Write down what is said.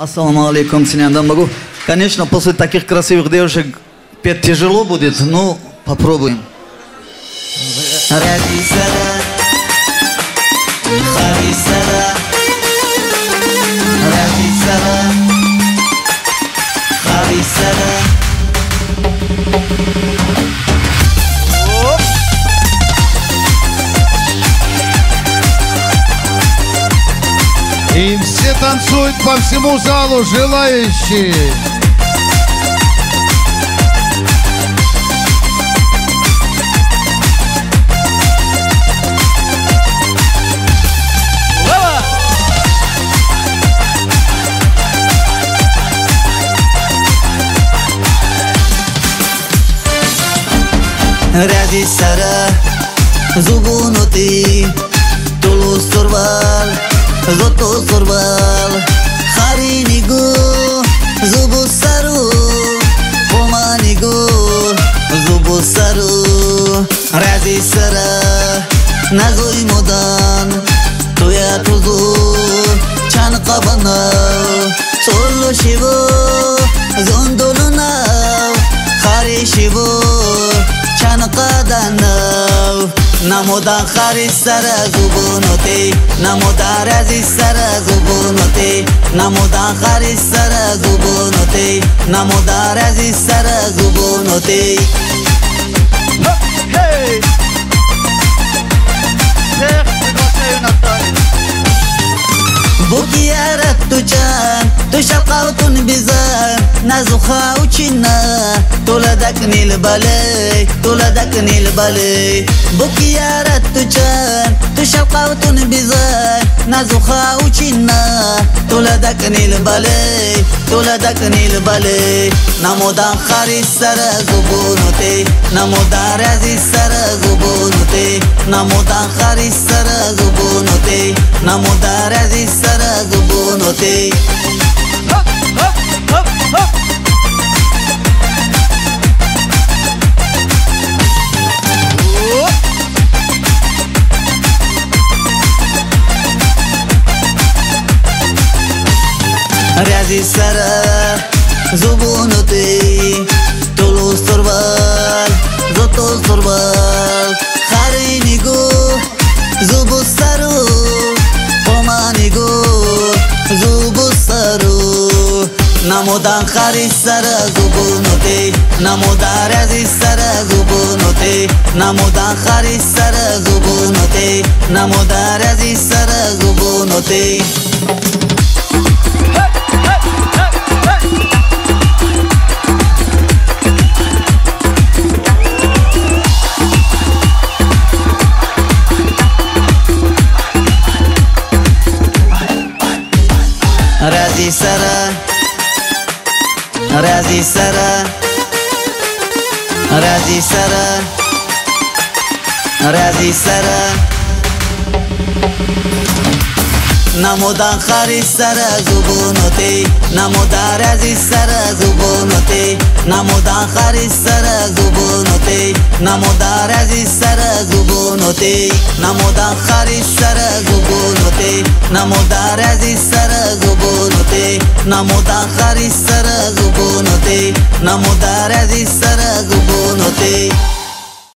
Ассаламу алейкум, Синяндан Багу. Конечно, после таких красивых девушек петь тяжело будет, но попробуем. И все танцуют по всему залу, желающие. Ради сара, зубунути, тулу сорвал. Зото сорвал, хари нигу, зубу сару, пома нигу, зубу сару. Рази сара, назой модан, туя тузу, чан кабанал, соло шиво, зондолунав, хари шиво, чан каданав. Намода хари сара зубуноти, намода рази сара зубуноти, намода хари сара зубуноти, намода рази сара зубуноти. Букиярат тучан, тушакаутун бизар, назуха учина, туладак нилбалей. Букиярат тучан, тушакаутун бизар, назуха учина, туладак нилбалей. Намода хари сара зубуноти, намода рази сара зубуноти, намода хари сара зубуноти, намода рази сара. Зубуноти. Рази сара, зубуноти, тулу сорвал, зото сорвал, хари нигу, зубу сару, пома нигу. Намода хари сара зубуноти, намода рази сара зубуноти, намода хари сара зубуноти, намода рази сара зубуноти. Рази сара. Рази сара, рази сара, рази сара. Намода хари сара зубуноти, намода рази сара зубуноти, намода хари сара зубуноти, намода рази сара зубуноти, намода хари сара зубуноти, намода рази сара зубуноти, намода хари сара зубуноти, намода рази сара зубуноти.